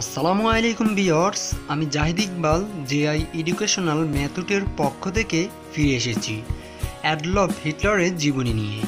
আসসালামু আলাইকুম ভিউয়ার্স, আমি জাহিদ ইকবাল জেআই এডুকেশনাল ম্যাথুটের পক্ষ থেকে ফিরে এসেছি অ্যাডলফ হিটলারের জীবনী নিয়ে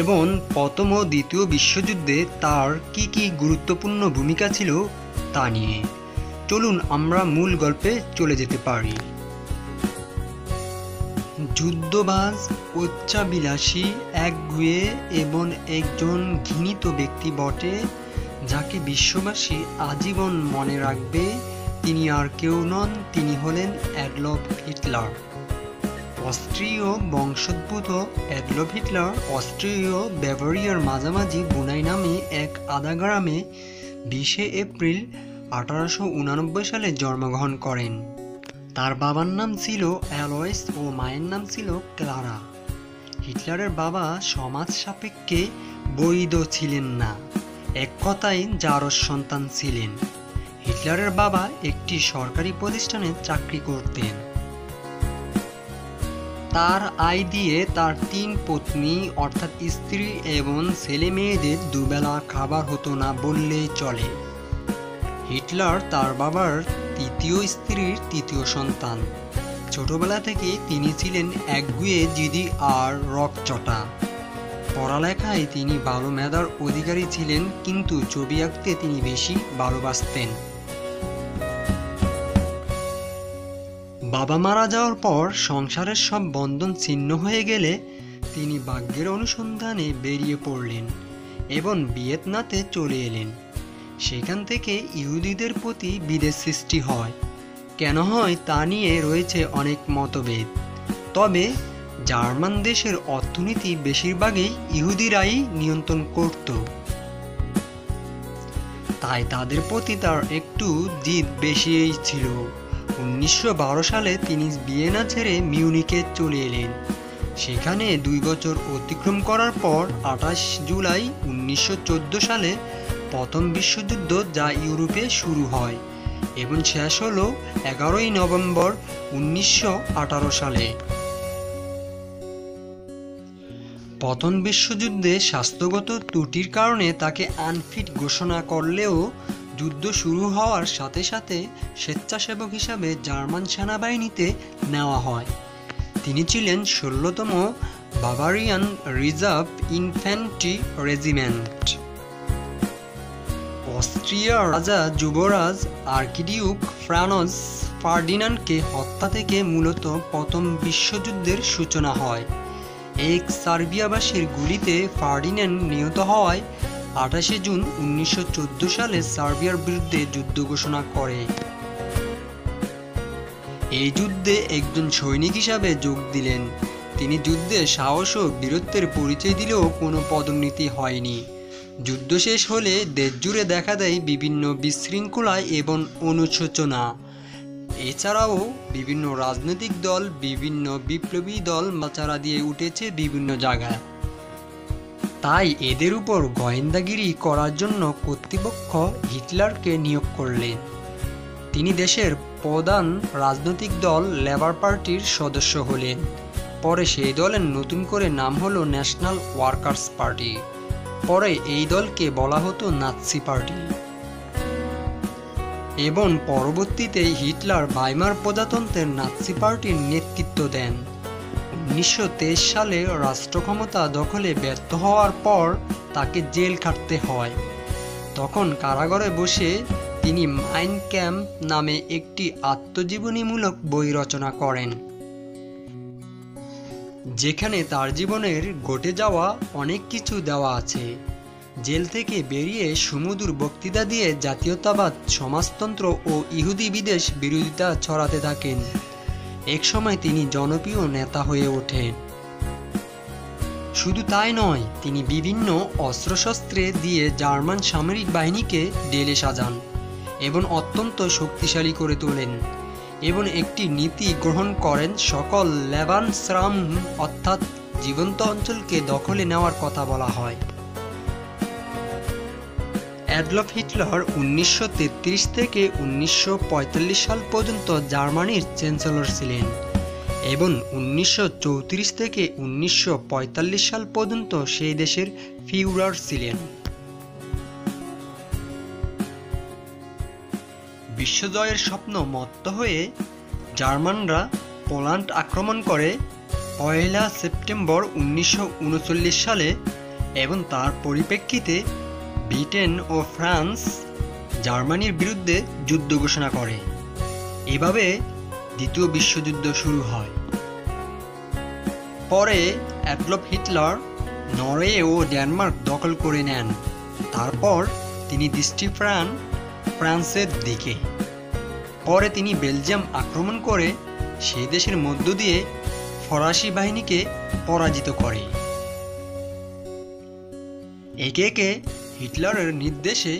এবং প্রথম ও দ্বিতীয় বিশ্বযুদ্ধে তার কি কি গুরুত্বপূর্ণ ভূমিকা ছিল তা নিয়ে। চলুন আমরা মূল গল্পে চলে যেতে পারি। যুদ্ধবাজ, উচ্চাবিলাসী, একগুঁয়ে এবং একজন ঘৃণিত ব্যক্তি বটে, যাকে বিশ্ববাসী আজীবন মনে রাখবে। তিনি আর কেউ নন, তিনি হলেন অ্যাডলফ হিটলার। অস্ট্রীয় বংশোদ্ভূত অ্যাডলফ হিটলার অস্ট্রীয় ব্যাভারিয়ার মাঝামাঝি বুনাই নামে এক আদাগ্রামে 20শে এপ্রিল 1889 সালে জন্মগ্রহণ করেন। তার বাবার নাম ছিল অ্যালয়েস ও মায়ের নাম ছিল ক্লারা। হিটলারের বাবা সমাজ সাপেক্ষে বৈধ ছিলেন না, এক কথায় জারজ সন্তান ছিলেন। হিটলারের বাবা একটি সরকারি প্রতিষ্ঠানে চাকরি করতেন। তার আয় দিয়ে তার 3 পত্নী অর্থাৎ স্ত্রী এবং ছেলে মেয়েদের দুবেলা খাবার হতো না বললেই চলে। হিটলার তার বাবার 3য় স্ত্রীর 3য় সন্তান। ছোটবেলা থেকে তিনি ছিলেন একগুঁয়ে, জিদি আর রকচটা। পড়ালেখায় তিনি ভালো মেধার অধিকারী ছিলেন, কিন্তু ছবি আঁকতে তিনি বেশি ভালোবাসতেন। বাবা মারা যাওয়ার পর সংসারের সব বন্ধন ছিন্ন হয়ে গেলে তিনি ভাগ্যের অনুসন্ধানে বেরিয়ে পড়লেন এবং ভিয়েতনামে চলে এলেন। সেখান থেকে ইহুদিদের প্রতি বিদ্বেষ সৃষ্টি হয়। কেন হয় তা নিয়ে রয়েছে অনেক মতভেদ। তবে জার্মান দেশের অর্থনীতি বেশিরভাগই ইহুদিরাই নিয়ন্ত্রণ করত, তাই তাদের প্রতি তার একটু জিদ বেশিই ছিল। 1912 সালে তিনি ভিয়েনা ছেড়ে মিউনিকে চলে এলেন। সেখানে 2 বছর অতিক্রম করার পর 28 জুলাই 1914 সালে প্রথম বিশ্বযুদ্ধ, যা ইউরোপে শুরু হয় এবং শেষ হল 11ই নভেম্বর 1918 সালে। প্রথম বিশ্বযুদ্ধে স্বাস্থ্যগত ত্রুটির কারণে তাকে আনফিট ঘোষণা করলেও যুদ্ধ শুরু হওয়ার সাথে সাথে স্বেচ্ছাসেবক হিসাবে জার্মান সেনাবাহিনীতে নেওয়া হয়। তিনি ছিলেন 16তম বাভারিয়ান রিজার্ভ ইনফ্যান্ট্রি রেজিমেন্ট। অস্ট্রিয়ার রাজা যুবরাজ আর্কিডিউক ফ্রান্স ফার্ডিনান্ডকে হত্যা থেকে মূলত প্রথম বিশ্বযুদ্ধের সূচনা হয়। এক সার্বিয়াবাসীর গুলিতে ফার্ডিনান্ড নিহত হওয়ায় 28 জুন 1914 সালে সার্বিয়ার বিরুদ্ধে যুদ্ধ ঘোষণা করে। এই যুদ্ধে একজন সৈনিক হিসাবে যোগ দিলেন। তিনি যুদ্ধে সাহস ও বীরত্বের পরিচয় দিলেও কোনো পদোন্নতি হয়নি। যুদ্ধ শেষ হলে দেশ জুড়ে দেখা দেয় বিভিন্ন বিশৃঙ্খলা এবং অনুশোচনা। এছাড়াও বিভিন্ন রাজনৈতিক দল, বিভিন্ন বিপ্লবী দল মাচারা দিয়ে উঠেছে বিভিন্ন জায়গায়। তাই এদের উপর গোয়েন্দাগিরি করার জন্য কর্তৃপক্ষ হিটলারকে নিয়োগ করলেন। তিনি দেশের প্রধান রাজনৈতিক দল লেবার পার্টির সদস্য হলেন। পরে সেই দলের নতুন করে নাম হলো ন্যাশনাল ওয়ার্কার্স পার্টি। পরে এই দলকে বলা হতো নাৎসি পার্টি এবং পরবর্তীতে হিটলার ভাইমার প্রজাতন্ত্রের নাৎসি পার্টির নেতৃত্ব দেন। 1923 সালে রাষ্ট্রক্ষমতা দখলে ব্যর্থ হওয়ার পর তাকে জেল খাটতে হয়। তখন কারাগারে বসে তিনি মাইন ক্যাম্প নামে একটি আত্মজীবনীমূলক বই রচনা করেন, যেখানে তার জীবনের ঘটে যাওয়া অনেক কিছু দেওয়া আছে। জেল থেকে বেরিয়ে সুমধুর বক্তৃতা দিয়ে জাতীয়তাবাদ, সমাজতন্ত্র ও ইহুদি বিদেশ বিরোধিতা ছড়াতে থাকেন। একসময় তিনি জনপ্রিয় নেতা হয়ে ওঠেন। শুধু তাই নয়, তিনি বিভিন্ন অস্ত্রশস্ত্রে দিয়ে জার্মান সামরিক বাহিনীকে ঢেলে সাজান এবং অত্যন্ত শক্তিশালী করে তোলেন এবং একটি নীতি গ্রহণ করেন সকল লেবানস্রাম অর্থাৎ জীবন্ত অঞ্চলকে দখলে নেওয়ার কথা বলা হয়। অ্যাডলফ হিটলার 1933 থেকে 1945 সাল পর্যন্ত জার্মানির চ্যান্সেলর ছিলেন এবং 1934 থেকে 1945 সাল পর্যন্ত সেই দেশের ফিউরার ছিলেন। বিশ্বজয়ের স্বপ্ন মত্ত হয়ে জার্মানরা পোল্যান্ড আক্রমণ করে 1 সেপ্টেম্বর 1939 সালে এবং তার পরিপ্রেক্ষিতে ব্রিটেন ও ফ্রান্স জার্মানির বিরুদ্ধে যুদ্ধ ঘোষণা করে। এভাবে দ্বিতীয় বিশ্বযুদ্ধ শুরু হয়। পরে অ্যাডলফ হিটলার নরওয়ে ও ডেনমার্ক দখল করে নেন। তারপর তিনি দৃষ্টি ফ্রান ফ্রান্সের দিকে। পরে তিনি বেলজিয়াম আক্রমণ করে সেই দেশের মধ্য দিয়ে ফরাসি বাহিনীকে পরাজিত করে। একে একে হিটলারের নির্দেশে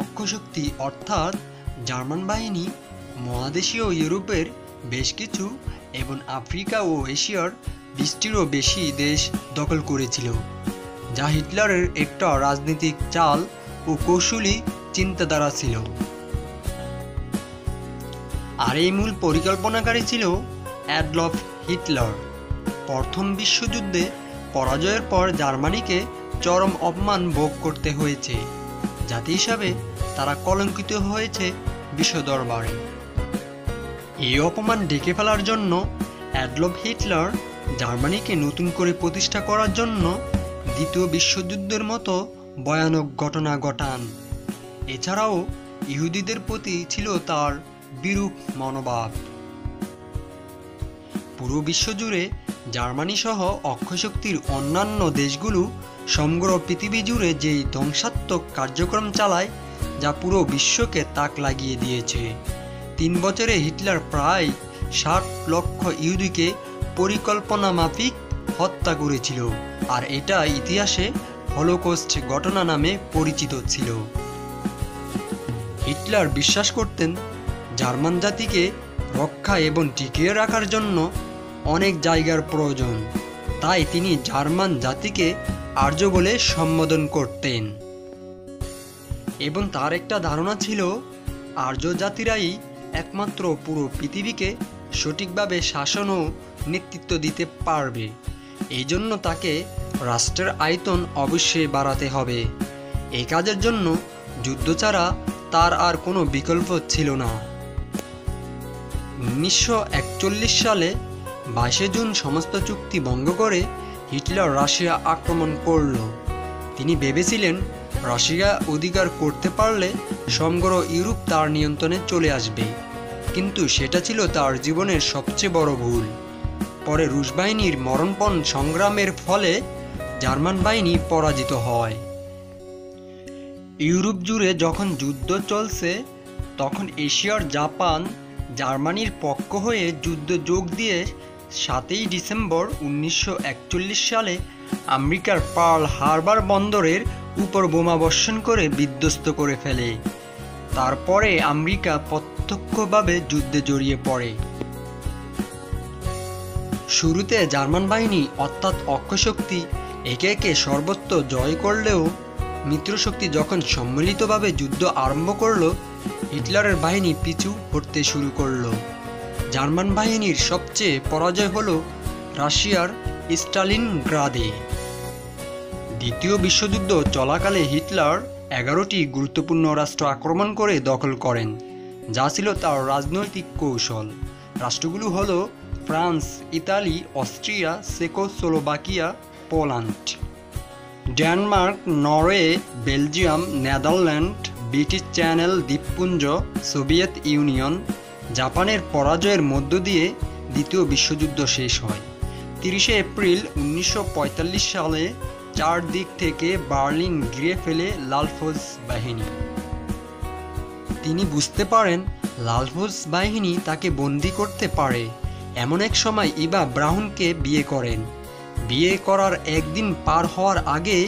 অক্ষশক্তি অর্থাৎ জার্মান বাহিনী মহাদেশীয় ইউরোপের বেশ কিছু এবং আফ্রিকা ও এশিয়ার 20টিরও বেশি দেশ দখল করেছিল, যা হিটলারের একটা রাজনৈতিক চাল ও কৌশলী চিন্তাধারা ছিল। আর এই মূল পরিকল্পনাকারী ছিল অ্যাডলফ হিটলার। প্রথম বিশ্বযুদ্ধে পরাজয়ের পর জার্মানিকে চরম অপমান ভোগ করতে হয়েছে, জাতি হিসাবে তারা কলঙ্কিত হয়েছে বিশ্ব দরবারে। এই অপমান ডেকে ফেলার জন্য অ্যাডলফ হিটলার জার্মানিকে নতুন করে প্রতিষ্ঠা করার জন্য দ্বিতীয় বিশ্বযুদ্ধের মতো ভয়ানক ঘটনা ঘটান। এছাড়াও ইহুদিদের প্রতি ছিল তার বিরূপ মনোভাব। পুরো বিশ্বজুড়ে জার্মানি সহ অক্ষশক্তির অন্যান্য দেশগুলো সমগ্র পৃথিবী জুড়ে যেই ধ্বংসাত্মক কার্যক্রম চালায়, যা পুরো বিশ্বকে তাক লাগিয়ে দিয়েছে। 3 বছরে হিটলার প্রায় 60 লক্ষ ইহুদিকে পরিকল্পনা মাফিক হত্যা করেছিল, আর এটা ইতিহাসে হলোকস্ট ঘটনা নামে পরিচিত ছিল। হিটলার বিশ্বাস করতেন জার্মান জাতিকে রক্ষা এবং টিকিয়ে রাখার জন্য অনেক জায়গার প্রয়োজন, তাই তিনি জার্মান জাতিকে আর্য বলে সম্বোধন করতেন। এবং তার একটা ধারণা ছিল আর্য জাতিরাই একমাত্র পুরো পৃথিবীকে সঠিকভাবে শাসন ও নেতৃত্ব দিতে পারবে। এই জন্য তাকে রাষ্ট্রের আয়তন অবশ্যই বাড়াতে হবে। এই কাজের জন্য যুদ্ধ ছাড়া তার আর কোনো বিকল্প ছিল না। 1941 সালে 22 জুন সমস্ত চুক্তি ভঙ্গ করে হিটলার রাশিয়া আক্রমণ করল। তিনি ভেবেছিলেন রাশিয়া অধিকার করতে পারলে সমগ্র ইউরোপ তার নিয়ন্ত্রণে চলে আসবে, কিন্তু সেটা ছিল তার জীবনের সবচেয়ে বড় ভুল। পরে রুশ বাহিনীর মরণপণ সংগ্রামের ফলে জার্মান বাহিনী পরাজিত হয়। ইউরোপ জুড়ে যখন যুদ্ধ চলছে, তখন এশিয়ার জাপান জার্মানির পক্ষ হয়ে যুদ্ধ যোগ দিয়ে 7ই ডিসেম্বর 1941 সালে আমেরিকার পার্ল হারবার বন্দরের উপর বোমা বর্ষণ করে বিধ্বস্ত করে ফেলে। তারপরে আমেরিকা প্রত্যক্ষভাবে যুদ্ধে জড়িয়ে পড়ে। শুরুতে জার্মান বাহিনী অর্থাৎ অক্ষশক্তি একে একে সর্বত্র জয় করলেও মিত্রশক্তি যখন সম্মিলিতভাবে যুদ্ধ আরম্ভ করল, হিটলারের বাহিনী পিছু হটতে শুরু করল। জার্মান বাহিনীর সবচেয়ে পরাজয় হল রাশিয়ার স্টালিনগ্রাদে। দ্বিতীয় বিশ্বযুদ্ধ চলাকালে হিটলার 11টি গুরুত্বপূর্ণ রাষ্ট্র আক্রমণ করে দখল করেন, যা ছিল তার রাজনৈতিক কৌশল। রাষ্ট্রগুলো হল France, Italy, Austria, Czechoslovakia, Poland, Denmark, Norway, Belgium, Netherland, British channel দ্বীপপুঞ্জ, সোভিয়েত ইউনিয়ন। জাপানের পরাজয়ের মধ্য দিয়ে দ্বিতীয় বিশ্বযুদ্ধ শেষ হয়। 30শে এপ্রিল 1945 সালে চারদিক থেকে বার্লিন ঘিরে ফেলে লালফৌজ বাহিনী। তিনি বুঝতে পারেন লালফৌজ বাহিনী তাকে বন্দী করতে পারে। এমন এক সময় ইভা ব্রাউনকে বিয়ে করেন। বিয়ে করার একদিন পার হওয়ার আগে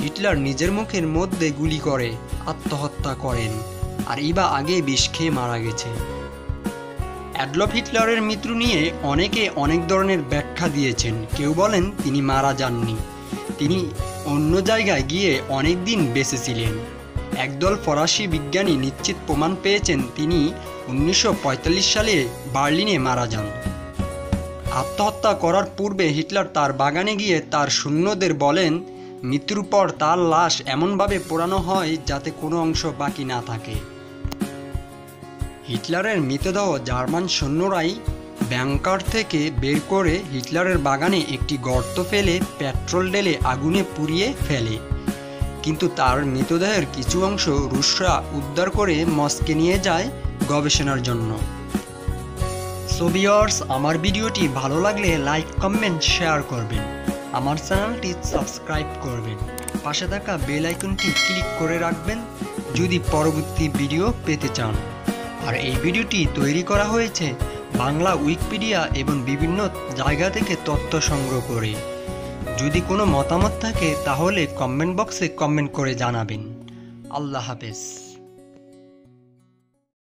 হিটলার নিজের মুখের মধ্যে গুলি করে আত্মহত্যা করেন, আর ইভা আগে বিষ খেয়ে মারা গেছে। অ্যাডলফ হিটলারের মৃত্যু নিয়ে অনেকে অনেক ধরনের ব্যাখ্যা দিয়েছেন। কেউ বলেন তিনি মারা যাননি, তিনি অন্য জায়গায় গিয়ে অনেক দিন বেঁচে ছিলেন। একদল ফরাসি বিজ্ঞানী নিশ্চিত প্রমাণ পেয়েছেন তিনি 1945 সালে বার্লিনে মারা যান। আত্মহত্যা করার পূর্বে হিটলার তার বাগানে গিয়ে তার সৈন্যদের বলেন মৃত্যুর পর তার লাশ এমনভাবে পোড়ানো হয় যাতে কোনো অংশ বাকি না থাকে। হিটলারের মৃতদেহ জার্মান সৈন্যরাই ব্যাংকার থেকে বের করে হিটলারের বাগানে একটি গর্ত ফেলে পেট্রোল ঢেলে আগুনে পুড়িয়ে ফেলে। কিন্তু তার মৃতদেহের কিছু অংশ রুশরা উদ্ধার করে মস্কে নিয়ে যায় গবেষণার জন্য। সো ভিউয়ার্স, আমার ভিডিওটি ভালো লাগলে লাইক কমেন্ট শেয়ার করবেন, আমার চ্যানেলটি সাবস্ক্রাইব করবেন, পাশে থাকা বেল আইকনটি ক্লিক করে রাখবেন যদি পরবর্তী ভিডিও পেতে চান। আর এই ভিডিওটি তৈরি করা হয়েছে বাংলা উইকিপিডিয়া এবং বিভিন্ন জায়গা থেকে তথ্য সংগ্রহ করে। যদি কোনো মতামত থাকে তাহলে কমেন্ট বক্সে কমেন্ট করে জানাবেন। আল্লাহ হাফেজ।